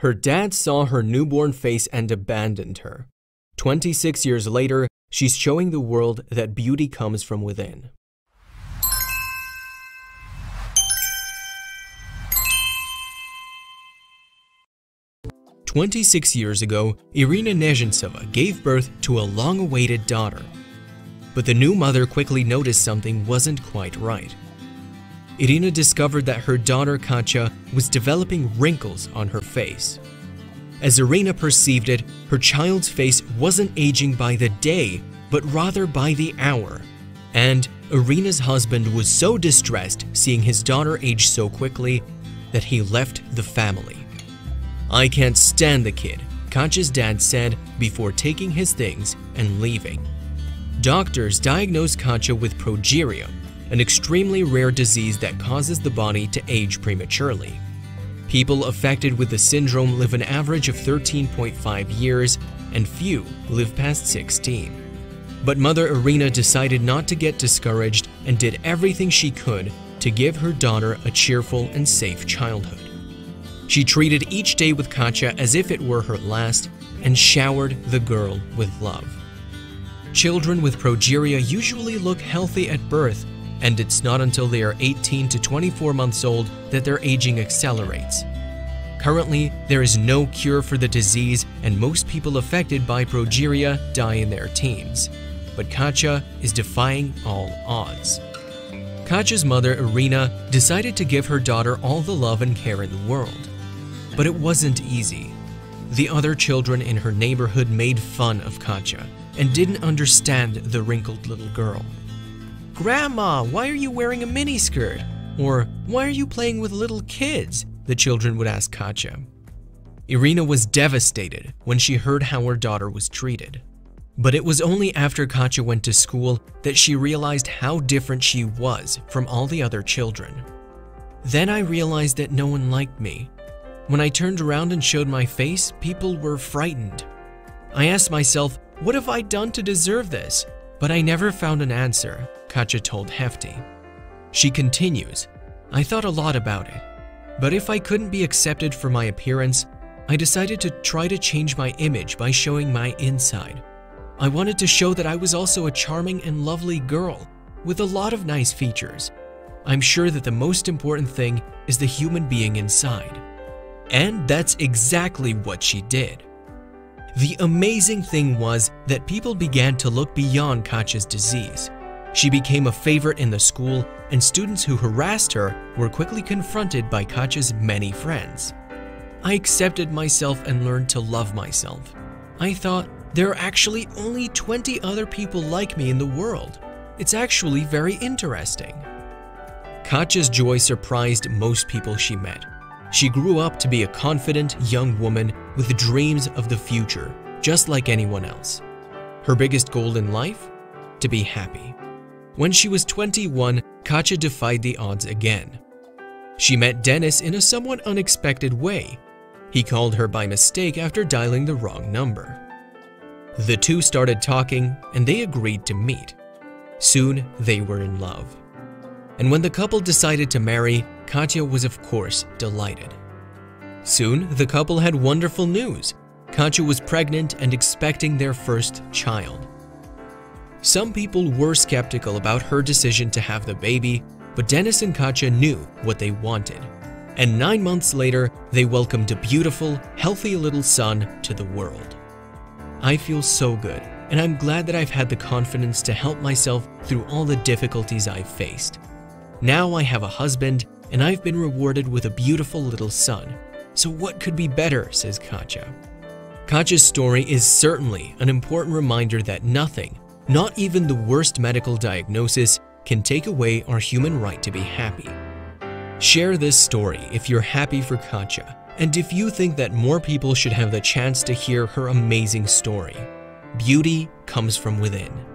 Her dad saw her newborn face and abandoned her. 26 years later, she's showing the world that beauty comes from within. "26 years ago, Irina Nezhentseva gave birth to a long-awaited daughter. But the new mother quickly noticed something wasn't quite right. Irina discovered that her daughter Katya was developing wrinkles on her face. As Irina perceived it, her child's face wasn't aging by the day, but rather by the hour. And Irina's husband was so distressed seeing his daughter age so quickly that he left the family. 'I can't stand the kid,' Katya's dad said before taking his things and leaving." Doctors diagnosed Katya with progeria, an extremely rare disease that causes the body to age prematurely. People affected with the syndrome live an average of 13.5 years, and few live past 16. But Mother Irina decided not to get discouraged and did everything she could to give her daughter a cheerful and safe childhood. She treated each day with Katya as if it were her last and showered the girl with love. Children with progeria usually look healthy at birth, and it's not until they are 18 to 24 months old that their aging accelerates. Currently, there is no cure for the disease, and most people affected by progeria die in their teens. But Katya is defying all odds. Katya's mother, Irina, decided to give her daughter all the love and care in the world. But it wasn't easy. The other children in her neighborhood made fun of Katya and didn't understand the wrinkled little girl. "Grandma, why are you wearing a miniskirt?" Or, "Why are you playing with little kids?" the children would ask Katya. Irina was devastated when she heard how her daughter was treated. But it was only after Katya went to school that she realized how different she was from all the other children. "Then I realized that no one liked me. When I turned around and showed my face, people were frightened. I asked myself, what have I done to deserve this? But I never found an answer," Katya told Hefty. She continues, "I thought a lot about it. But if I couldn't be accepted for my appearance, I decided to try to change my image by showing my inside. I wanted to show that I was also a charming and lovely girl with a lot of nice features. I'm sure that the most important thing is the human being inside." And that's exactly what she did. The amazing thing was that people began to look beyond Katya's disease. She became a favorite in the school, and students who harassed her were quickly confronted by Katya's many friends. "I accepted myself and learned to love myself. I thought, there are actually only 20 other people like me in the world. It's actually very interesting." Katya's joy surprised most people she met. She grew up to be a confident young woman with dreams of the future, just like anyone else. Her biggest goal in life? To be happy. When she was 21, Katya defied the odds again. She met Dennis in a somewhat unexpected way. He called her by mistake after dialing the wrong number. The two started talking, and they agreed to meet. Soon, they were in love. And when the couple decided to marry, Katya was of course delighted. Soon, the couple had wonderful news. Katya was pregnant and expecting their first child. Some people were skeptical about her decision to have the baby, but Dennis and Katya knew what they wanted. And 9 months later, they welcomed a beautiful, healthy little son to the world. "I feel so good, and I'm glad that I've had the confidence to help myself through all the difficulties I've faced. Now I have a husband, and I've been rewarded with a beautiful little son. So what could be better?" says Katya. Katya's story is certainly an important reminder that nothing, not even the worst medical diagnosis, can take away our human right to be happy. Share this story if you're happy for Katya, and if you think that more people should have the chance to hear her amazing story. Beauty comes from within.